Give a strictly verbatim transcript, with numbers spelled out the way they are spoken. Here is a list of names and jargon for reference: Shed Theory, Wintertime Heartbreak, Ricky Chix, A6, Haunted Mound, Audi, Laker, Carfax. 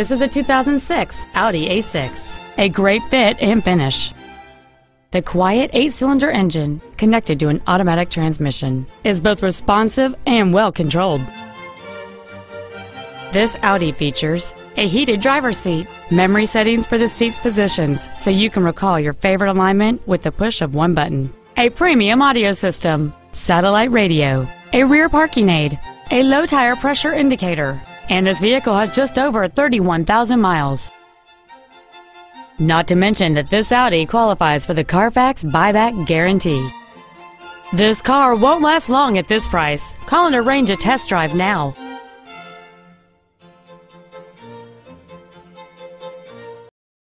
This is a two thousand six Audi A six, a great fit and finish. The quiet eight-cylinder engine, connected to an automatic transmission, is both responsive and well controlled. This Audi features a heated driver's seat, memory settings for the seat's positions so you can recall your favorite alignment with the push of one button, a premium audio system, satellite radio, a rear parking aid, a low tire pressure indicator, and this vehicle has just over thirty-one thousand miles. Not to mention that this Audi qualifies for the Carfax buyback guarantee. This car won't last long at this price. Call and arrange a test drive now.